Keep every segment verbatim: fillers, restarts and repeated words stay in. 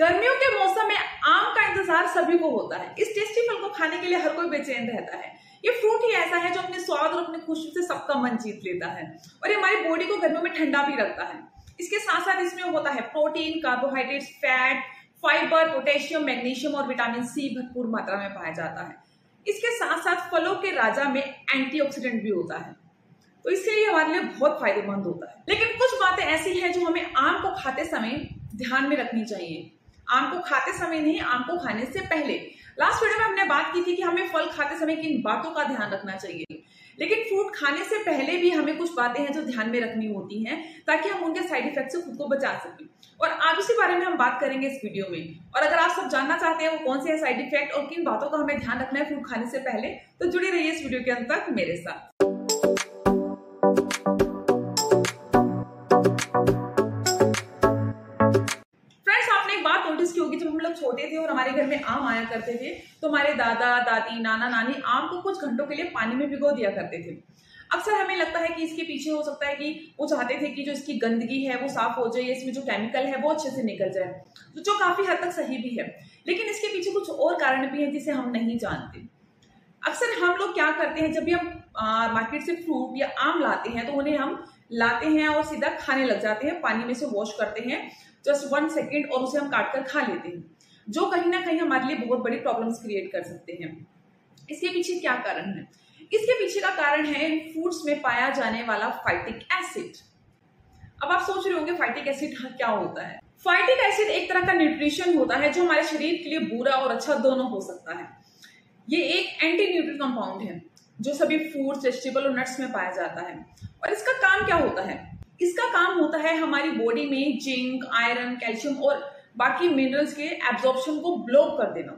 गर्मियों के मौसम में आम का इंतजार सभी को होता है। इस टेस्टी फल को खाने के लिए हर कोई बेचैन रहता है। ये फ्रूट ही ऐसा है जो अपने स्वाद और अपनी खुशबू से सबका मन जीत लेता है और ये हमारी बॉडी को गर्मियों में ठंडा भी रखता है। इसके साथ साथ इसमें होता है protein, carbohydrates, fat, fibre, potassium, magnesium और विटामिन सी भरपूर मात्रा में पाया जाता है। इसके साथ साथ फलों के राजा में एंटीऑक्सीडेंट भी होता है, तो इसलिए हमारे लिए बहुत फायदेमंद होता है। लेकिन कुछ बातें ऐसी हैं जो हमें आम को खाते समय ध्यान में रखनी चाहिए। आम को खाते समय नहीं, आम को खाने से पहले। लास्ट वीडियो में हमने बात की थी कि हमें फल खाते समय किन बातों का ध्यान रखना चाहिए, लेकिन फ्रूट खाने से पहले भी हमें कुछ बातें हैं जो ध्यान में रखनी होती हैं ताकि हम उनके साइड इफेक्ट से खुद को बचा सकें और आज इसी बारे में हम बात करेंगे इस वीडियो में। और अगर आप सब जानना चाहते हैं वो कौन से हैं साइड इफेक्ट और किन बातों का हमें ध्यान रखना है फ्रूट खाने से पहले, तो जुड़े रहिए इस वीडियो के अंत तक मेरे साथ। जब हम लोग छोटे थे और हमारे घर में आम आया करते थे तो हमारे दादा दादी नाना नानी आम को कुछ घंटों के लिए पानी में भिगो दिया करते थे। अक्सर हमें लगता है कि इसके पीछे हो सकता है कि वो चाहते थे कि जो इसकी गंदगी है वो साफ हो जाए, इसमें जो केमिकल है वो अच्छे से निकल जाए, तो जो काफी हद तक सही भी है। लेकिन इसके पीछे कुछ और कारण भी है जिसे हम नहीं जानते। अक्सर हम लोग क्या करते हैं, जब भी हम मार्केट से फ्रूट या आम लाते हैं तो उन्हें हम लाते हैं और सीधा खाने लग जाते हैं, पानी में से वॉश करते हैं जस्ट वन सेकेंड और उसे हम काट कर खा लेते हैं, जो कहीं ना कहीं हमारे लिए बहुत बड़ी प्रॉब्लम्स क्रिएट कर सकते हैं। इसके पीछे क्या कारण है? इसके पीछे का कारण है इन फ्रूट्स में पाया जाने वाला फाइटिक एसिड। अब आप सोच रहे होंगे फाइटिक एसिड क्या होता है। फाइटिक एसिड एक तरह का न्यूट्रिशन होता है जो हमारे शरीर के लिए बुरा और अच्छा दोनों हो सकता है। ये एक एंटी न्यूट्रिएंट कंपाउंड है जो सभी फ्रूट्स, वेजिटेबल और नट्स में पाया जाता है। और इसका काम क्या होता है? इसका काम होता है हमारी बॉडी में जिंक, आयरन, कैल्शियम और बाकी मिनरल्स के एब्जॉर्प्शन को ब्लॉक कर देना,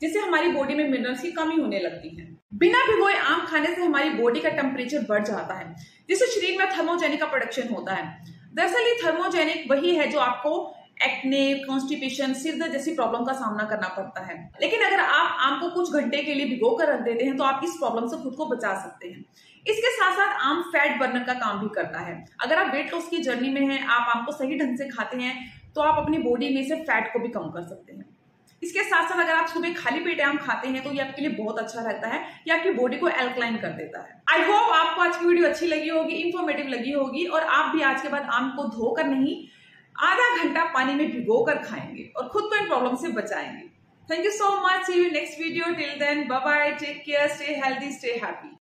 जिससे हमारी बॉडी में मिनरल्स की कमी होने लगती है। बिना भिगोए आम खाने से हमारी बॉडी का टेम्परेचर बढ़ जाता है, जिससे शरीर में थर्मोजेनिक का प्रोडक्शन होता है। दरअसल ये थर्मोजेनिक वही है जो आपको एक्ने, कॉन्स्टिपेशन, सिर दर्द जैसी प्रॉब्लम का सामना करना पड़ता है। लेकिन अगर आप आम को कुछ घंटे के लिए भिगो कर रख देते हैं तो आप इस प्रॉब्लम से खुद को बचा सकते हैं। इसके साथ साथ आम फैट बर्नर का काम भी करता है। अगर आप वेट लॉस की जर्नी में हैं, आप आम को सही ढंग से खाते हैं तो आप अपनी बॉडी में से फैट को भी कम कर सकते हैं। इसके साथ साथ अगर आप सुबह खाली पेट आम खाते हैं तो ये आपके लिए बहुत अच्छा रहता है, ये आपकी बॉडी को एल्कलाइन कर देता है। आई होप आपको आज की वीडियो अच्छी लगी होगी, इन्फॉर्मेटिव लगी होगी और आप भी आज के बाद आम को धोकर नहीं, आधा घंटा पानी में भिगो कर खाएंगे और खुद को इन प्रॉब्लम से बचाएंगे। Thank you so much, see you next video. Till then bye bye, take care, stay healthy, stay happy.